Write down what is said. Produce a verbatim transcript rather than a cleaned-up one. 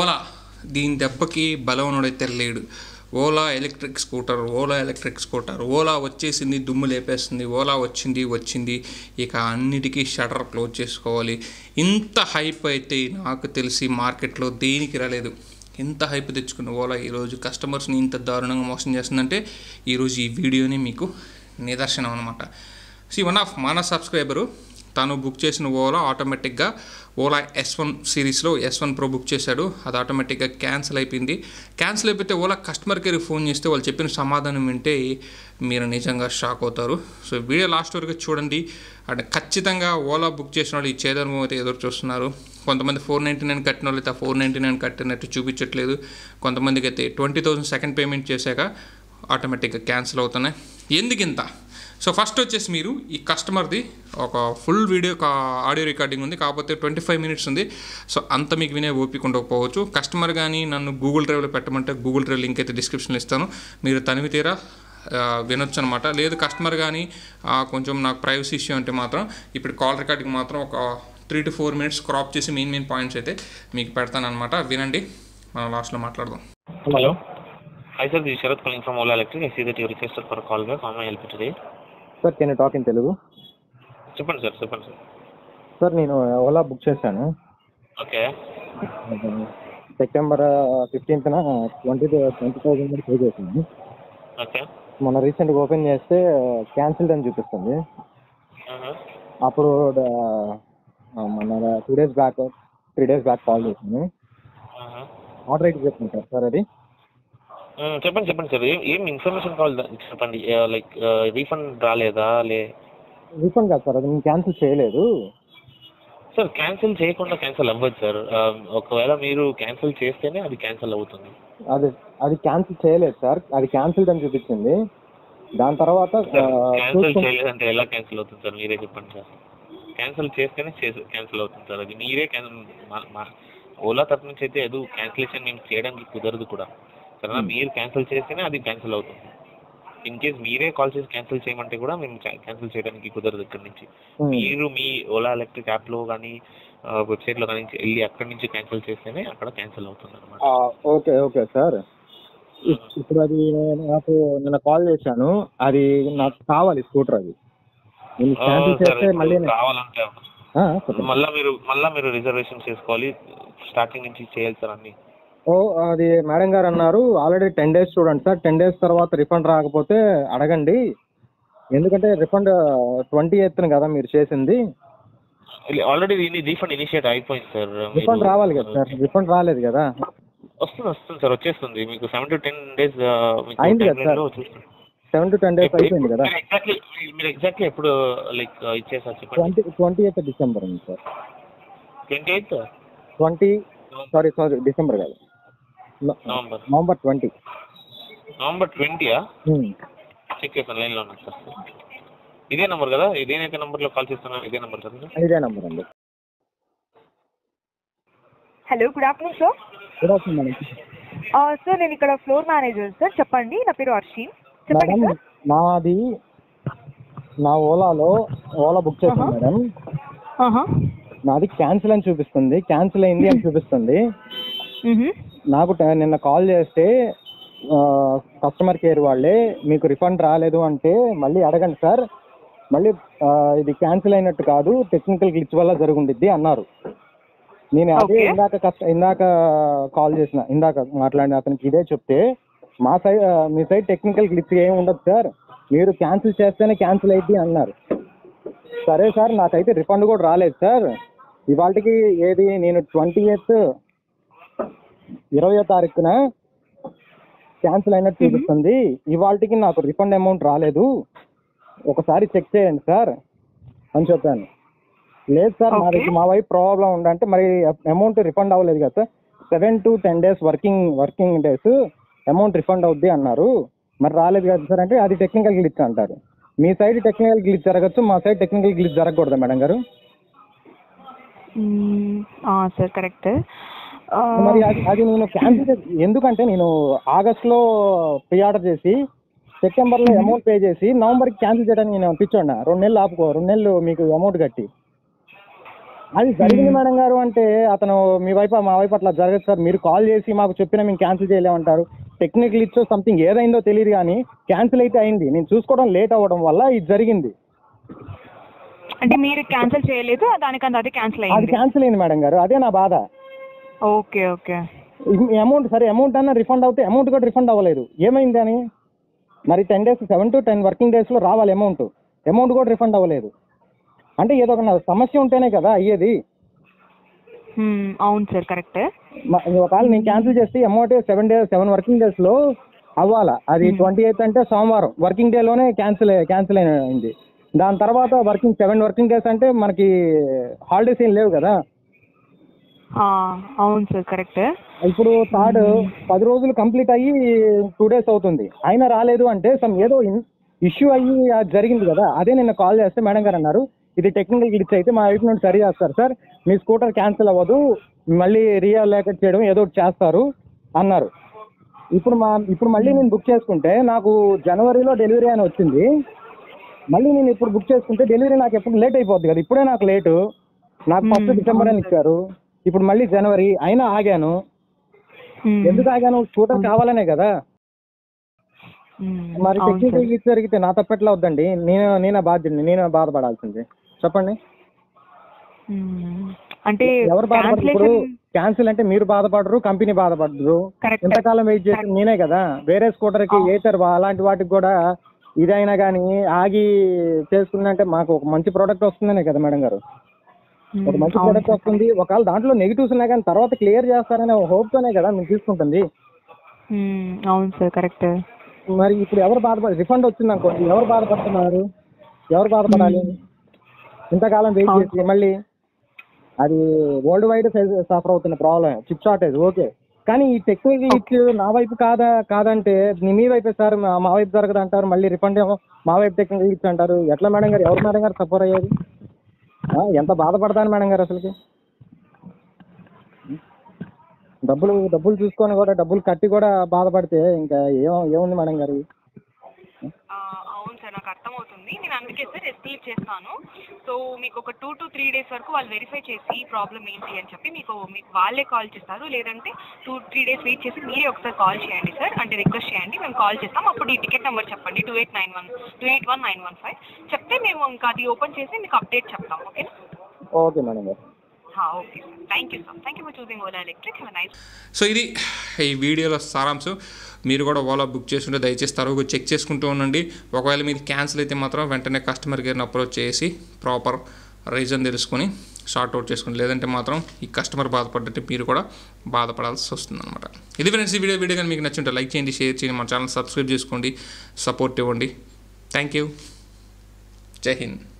ఓలా దీని దెబ్బకి బలం నోడే తెరలేడు. Ola electric scooter Ola electric scooter Ola వచ్చేసింది, దుమ్ము లేపేస్తుంది, ఓలా వచ్చింది వచ్చింది ఇక అన్నిటికీ షటర్ క్లోజ్ చేసుకోవాలి. ఇంత హైప్ అయితే నాకు తెలిసి మార్కెట్లో దేనికి రాలేదు. ఎంత హైప్ తెచ్చుకున్న ఓలా ఈరోజు కస్టమర్స్ని ఇంత దారుణంగా మోసం చేస్తుందంటే ఈరోజు ఈ వీడియోని మీకు నిదర్శనం అనమాట. సి వన్ ఆఫ్ మన సబ్స్క్రైబరు తాను బుక్ చేసిన ఓలా ఆటోమేటిక్గా ఓలా ఎస్ వన్ సిరీస్లో ఎస్ వన్ ప్రో బుక్ చేశాడు. అది ఆటోమేటిక్గా క్యాన్సిల్ అయిపోయింది. క్యాన్సిల్ అయిపోతే ఓలా కస్టమర్ కేర్కి ఫోన్ చేస్తే వాళ్ళు చెప్పిన సమాధానం వింటే మీరు నిజంగా షాక్ అవుతారు. సో వీడియో లాస్ట్ వరకు చూడండి. అంటే ఖచ్చితంగా ఓలా బుక్ చేసిన వాళ్ళు ఈ చేదనుభవం అయితే ఎదురు చూస్తున్నారు. కొంతమంది ఫోర్ నైంటీ నైన్ కట్టిన వాళ్ళు అయితే ఆ ఫోర్ నైంటీ నైన్ కట్టినట్టు చూపించట్లేదు. కొంతమందికి అయితే ట్వంటీ థౌసండ్ సెకండ్ పేమెంట్ చేశాక ఆటోమేటిక్గా క్యాన్సిల్ అవుతున్నాయి. ఎందుకింత? సో ఫస్ట్ వచ్చేసి మీరు ఈ కస్టమర్ది ఒక ఫుల్ వీడియో ఆడియో రికార్డింగ్ ఉంది, కాకపోతే ట్వంటీ ఫైవ్ మినిట్స్ ఉంది. సో అంత మీకు వినే ఓపిక ఉండకపోవచ్చు. కస్టమర్ కానీ నన్ను గూగుల్ డ్రైవ్లో పెట్టమంటే గూగుల్ డ్రైవ్ లింక్ అయితే డిస్క్రిప్షన్లో ఇస్తాను, మీరు తనివి తీరా వినొచ్చు అనమాట. లేదు కస్టమర్ కానీ కొంచెం నాకు ప్రైవసీ ఇష్యూ అంటే మాత్రం ఇప్పుడు కాల్ రికార్డింగ్ మాత్రం ఒక three to four minutes crop చేసి మెయిన్ మెయిన్ పాయింట్స్ అయితే మీకు పెడతాను అనమాట. వినండి, మనం లాస్ట్లో మాట్లాడదాం. Hello hi sir, this Sharath calling from Ola electric. I see that you requested for call back. How may I help you today? Sir can you talk in Telugu? చెప్పండి సార్, చెప్పండి సార్. సార్ నేను ఓలా బుక్ చేశాను. ఓకే, సెప్టెంబర్ ఫిఫ్టీన్త్ నా twenty twenty thousand కూడా pay చేశాను. Okay, మొన్న రీసెంట్గా open చేస్తే క్యాన్సిల్డ్ అని చూపిస్తుంది. అప్పుడు మన two days back three days back call చేశాను. ఆర్డర్ అయితే చెప్పండి సార్. సార్ అది చెప్పండి చెప్పండి సార్, ఏం ఇన్ఫర్మేషన్ కావాలి చెప్పండి. లైక్ రీఫండ్ రాలేదా? లే రీఫండ్ కాదు సార్, అది నేను క్యాన్సిల్ చేయలేదు సార్. క్యాన్సిల్ చేయకుండా క్యాన్సిల్ అవ్వదు సార్. ఒకవేళ మీరు క్యాన్సిల్ చేస్తేనే అది క్యాన్సిల్ అవుతుంది. అది అది క్యాన్సిల్ చేయలేదు సార్, అది క్యాన్సిల్ అని చూపించింది. దాని తర్వాత క్యాన్సిల్ చేయలేదు అంటే ఎలా క్యాన్సిల్ అవుతుంది సార్? మీరే చెప్పండి సార్. క్యాన్సిల్ చేస్తేనే క్యాన్సిల్ అవుతుంది సార్. అది మీరే క్యాన్సిల్, ఓలా తరపు నుంచి అయితే ఏదో క్యాన్సిలేషన్ మేము చేయడానికి కుదరదు కూడా. సరేనా, మీరు క్యాన్సిల్ చేస్తేనే అది క్యాన్సిల్ అవుతుంది. ఇన్ కేస్ మీరే కాల్ చేసి క్యాన్సిల్ చేయమంటే కూడా మేము క్యాన్సిల్ చేయడానికి కుదరదు. ఇక్కడ నుంచి మీరు మీ ఓలా ఎలక్ట్రిక్ యాప్లో కానీ వెబ్సైట్లో కానీ వెళ్ళి అక్కడి నుంచి క్యాన్సిల్ చేస్తేనే అక్కడ క్యాన్సిల్ అవుతుంది అనమాట. Okay okay sir. ఇప్పుడు అది నాకు నిన్న కాల్ చేశాను, అది నాకు కావాలి స్కూటర్. అది క్యాన్సిల్ చేస్తే మళ్ళీ కావాలంటే మళ్ళీ మీరు మళ్ళీ మీరు రిజర్వేషన్ చేసుకోవాలి, స్టార్టింగ్ నుంచి చేయాలి సార్ అన్ని. ఓ అది మేడం గారు అన్నారు ఆల్రెడీ టెన్ డేస్ చూడండి సార్, టెన్ డేస్ తర్వాత రిఫండ్ రాకపోతే అడగండి, ఎందుకంటే రిఫండ్ ట్వంటీ ఎయిత్న కదా మీరు చేసింది. ఆల్రెడీ రిఫండ్ ఇనిషియేట్ అయిపోయింది సార్. రిఫండ్ రావాలి కదా సార్, రిఫండ్ రాలేదు కదా. వస్తుంది వస్తుంది సార్, వచ్చేస్తుంది మీకు. సెవెన్ టు టెన్ డేస్ అయింది కదా sir, seven to ten days అయిపోయింది కదా. ఎగ్జాక్ట్లీ మీరు ఎగ్జాక్ట్లీ ఎప్పుడు లైక్ ఇచ్చేసారు చెప్పండి? ట్వంటీ ఎయిత్ డిసెంబర్ అండి sir. Twenty eighth twenty sorry sorry December కాదు, నవంబర్ నవంబర్ ట్వంటీ నవంబర్ ట్వంటీయా? చెక్ చేస్తాను, లైన్లో ఉన్నాను సార్. ఇదే నెంబర్ కదా, ఇదేనైతే నెంబర్లో కాల్ చేస్తున్నా, ఇదే నెంబర్ సార్? ఇదే నెంబర్ అండి. Hello good afternoon sir. Good afternoon madam. Sir నేను ఇక్కడ ఫ్లోర్ మేనేజర్ సార్, చెప్పండి. నా పేరు అర్షిన్. చెప్పండి సార్. నాది నా ఓలాలో ఓలా బుక్ చేశాను మేడం. నాది క్యాన్సిల్ అని చూపిస్తుంది, క్యాన్సిల్ అయింది అని చూపిస్తుంది. నాకు నిన్న కాల్ చేస్తే కస్టమర్ కేర్ వాళ్ళే మీకు రిఫండ్ రాలేదు అంటే మళ్ళీ అడగండి సార్, మళ్ళీ ఇది క్యాన్సిల్ అయినట్టు కాదు, టెక్నికల్ గ్లిచ్ వల్ల జరుగుండిద్ది అన్నారు. నేను అదే ఇందాక కష్ట ఇందాక కాల్ చేసిన ఇందాక మాట్లాడిన అతనికి ఇదే చెప్తే, మా సైడ్ మీ సైడ్ టెక్నికల్ గ్లిచ్ ఏమి ఉండదు సార్, మీరు క్యాన్సిల్ చేస్తేనే క్యాన్సిల్ అయింది అన్నారు. సరే సార్, నాకైతే రిఫండ్ కూడా రాలేదు సార్. ఇవాళకి ఏది నేను ట్వంటీ ఎయిత్ ఇరవయో తారీఖున క్యాన్సిల్ అయినట్టు చూపిస్తుంది. ఇవాళకి నాకు రిఫండ్ అమౌంట్ రాలేదు, ఒకసారి చెక్ చేయండి సార్ అని చెప్పాను. లేదు సార్ మరి మా వైపు ప్రాబ్లం ఉందంటే మరి అమౌంట్ రిఫండ్ అవ్వలేదు కదా sir, seven to ten days working working days amount refund అవుద్ది అన్నారు. మరి రాలేదు కదా సార్ అంటే అది టెక్నికల్ గ్లిచ్ అంటారు. మీ సైడ్ టెక్నికల్ గ్లిచ్ జరగచ్చు, మా సైడ్ టెక్నికల్ గ్లిచ్ జరగకూడదా మేడం గారు? Sir correct. మరి అది అది నేను క్యాన్సిల్, ఎందుకంటే నేను ఆగస్ట్లో ప్రీ ఆర్డర్ చేసి సెప్టెంబర్లో అమౌంట్ పే చేసి నవంబర్కి క్యాన్సిల్ చేయడానికి నేను పిచ్చోండా? రెండు నెలలు ఆపుకో, రెండు నెలలు మీకు అమౌంట్ కట్టి అది జరిగింది మేడం గారు అంటే అతను మీ వైపు మా వైపు అట్లా జరగదు సార్, మీరు కాల్ చేసి మాకు చెప్పినా మేము క్యాన్సిల్ చేయలేమంటారు. టెక్నికల్ ఇచ్చో సంథింగ్ ఏదైందో తెలియదు కానీ క్యాన్సిల్ అయితే అయింది, నేను చూసుకోవడం లేట్ అవ్వడం వల్ల ఇది జరిగింది. అంటే మీరు క్యాన్సిల్ చేయలేదు, దానికంత అది క్యాన్సిల్ అయింది, అది క్యాన్సిల్ అయింది మేడం గారు, అదే నా బాధ. ఓకే ఓకే అమౌంట్ సరే అమౌంట్ అన్న రిఫండ్ అవుతే అమౌంట్ కూడా రిఫండ్ అవ్వలేదు, ఏమైంది అని. మరి ten days seven to ten working డేస్లో రావాలి అమౌంట్, అమౌంట్ కూడా రిఫండ్ అవ్వలేదు. అంటే ఏదో ఒక సమస్య ఉంటేనే కదా అయ్యేది. అవును సార్ కరెక్ట్. ఒకవేళ నేను క్యాన్సిల్ చేస్తే amount seven days seven working డేస్లో అవ్వాలా, అది ట్వంటీ ఎయిత్ అంటే సోమవారం వర్కింగ్ డేలోనే క్యాన్సిల్ క్యాన్సిల్ అయింది. దాని తర్వాత వర్కింగ్ సెవెన్ వర్కింగ్ డేస్ అంటే మనకి హాలిడేస్ ఏం లేవు కదా. అవును సార్ కరెక్ట్. ఇప్పుడు థర్డ్ పది రోజులు కంప్లీట్ అయ్యి టూ డేస్ అవుతుంది, అయినా రాలేదు అంటే సమ్ ఏదో ఇష్యూ అయ్యి జరిగింది కదా. అదే నిన్న కాల్ చేస్తే మేడం గారు అన్నారు ఇది టెక్నికల్ గ్లిచ్ అయితే మా వైపు నుండి సరి చేస్తారు సార్, మీ స్కూటర్ క్యాన్సిల్ అవ్వదు, మళ్ళీ రీఅలొకేట్ చేయడం ఏదో ఒకటి చేస్తారు అన్నారు. ఇప్పుడు మా ఇప్పుడు మళ్ళీ నేను బుక్ చేసుకుంటే నాకు జనవరిలో డెలివరీ అని వచ్చింది, మళ్ళీ నేను ఇప్పుడు బుక్ చేసుకుంటే డెలివరీ నాకు ఎప్పుడు లేట్ అయిపోద్ది కదా. ఇప్పుడే నాకు లేటు, నాకు ఫస్ట్ డిసెంబర్ అని ఇచ్చారు, ఇప్పుడు మళ్ళీ జనవరి, అయినా ఆగాను. ఎందుకు ఆగాను, స్కూటర్ కావాలనే కదా. మరి టెక్నికల్ గ్లిచ్ జరిగితే నా తప్పట్లా వద్దండి, నేను నేనే బాధ్యుడిని, నేనే బాధపడాల్సింది చెప్పండి. అంటే ఎవరు బాధపడరు, క్యాన్సిల్ అంటే మీరు బాధపడరు, కంపెనీ బాధపడరు. ఎంతకాలం వెయిట్ చేసి నేనే కదా, వేరే స్కూటర్కి ఏటర్ అలాంటి వాటికి కూడా ఇదైనా కానీ ఆగి చేసుకుందంటే మాకు ఒక మంచి ప్రోడక్ట్ వస్తుందనే కదా మేడం గారు. ఒక మంచి ప్రోడక్ట్ వస్తుంది, ఒకవేళ దాంట్లో నెగిటివ్స్ ఉన్నాయి కానీ తర్వాత క్లియర్ చేస్తారనే హోప్తోనే కదా మీరు తీసుకుంటుంది. అవును సార్ కరెక్ట్. మరి ఇప్పుడు ఎవరు బాధపడాలి, రిఫండ్ వచ్చింది అనుకోండి ఎవరు బాధపడుతున్నారు, ఎవరు బాధపడాలి ఇంతకాలం వెయిట్ చేసి. మళ్ళీ అది వరల్డ్ వైడ్ సఫర్ అవుతున్న ప్రాబ్లమ్ చిప్ షార్టేజ్ ఓకే, కానీ ఈ టెక్నికల్ ఇష్యూ నా వైపు కాదా కాదంటే మీ వైపే సార్ మా వైపు జరగదు అంటారు, మళ్ళీ రిఫండ్ ఏమో మా వైపు టెక్నికల్ ఇష్యూ అంటారు. ఎట్లా మేడం గారు, ఎవరు మేడం గారు సఫర్ అయ్యేది, ఎంత బాధపడతాను మేడం గారు. అసలుకి డబ్బులు డబ్బులు చూసుకొని కూడా డబ్బులు కట్టి కూడా బాధపడితే ఇంకా ఏమో ఏముంది మేడం గారు. అవును సార్ నాకు అర్థమవుతుంది, నేను అందుకే సార్ ఎస్కలేట్ చేస్తాను. సో మీకు ఒక టూ టు త్రీ డేస్ వరకు వాళ్ళు వెరిఫై చేసి ప్రాబ్లం ఏంటి అని చెప్పి మీకు మీకు వాళ్ళే కాల్ చేస్తారు, లేదంటే టూ త్రీ డేస్ వెయిట్ చేసి మీరే ఒకసారి కాల్ చేయండి సార్, అంటే రిక్వెస్ట్ చేయండి, మేము కాల్ చేస్తాం. అప్పుడు ఈ టికెట్ నెంబర్ చెప్పండి two eight nine one two eight one nine one five చెప్తే మేము ఇంకా అది ఓపెన్ చేసి మీకు అప్డేట్ చెప్తాం. ఓకేనా? ఓకే మేడం గారు. Okay sir, thank you sir, thank you for choosing Ola electric, have a nice. So ఇది ఈ వీడియోలో సారాంశం. మీరు కూడా ఓలా బుక్ చేసుకుంటే దయచేసి తరువాత చెక్ చేసుకుంటూ ఉండండి. ఒకవేళ మీరు క్యాన్సిల్ అయితే మాత్రం వెంటనే కస్టమర్ కేర్ని అప్రోచ్ చేసి ప్రాపర్ రీజన్ తెలుసుకొని షార్ట్ అవుట్ చేసుకోండి, లేదంటే మాత్రం ఈ కస్టమర్ బాధపడ్డట్టు మీరు కూడా బాధపడాల్సి వస్తుంది అనమాట. ఇది ఫ్రెండ్స్ ఈ వీడియో వీడియో కానీ మీకు నచ్చుంటే లైక్ చేయండి, షేర్ చేయండి, మన ఛానల్ సబ్స్క్రైబ్ చేసుకోండి, సపోర్ట్ ఇవ్వండి. థ్యాంక్ యూ, జై హింద్.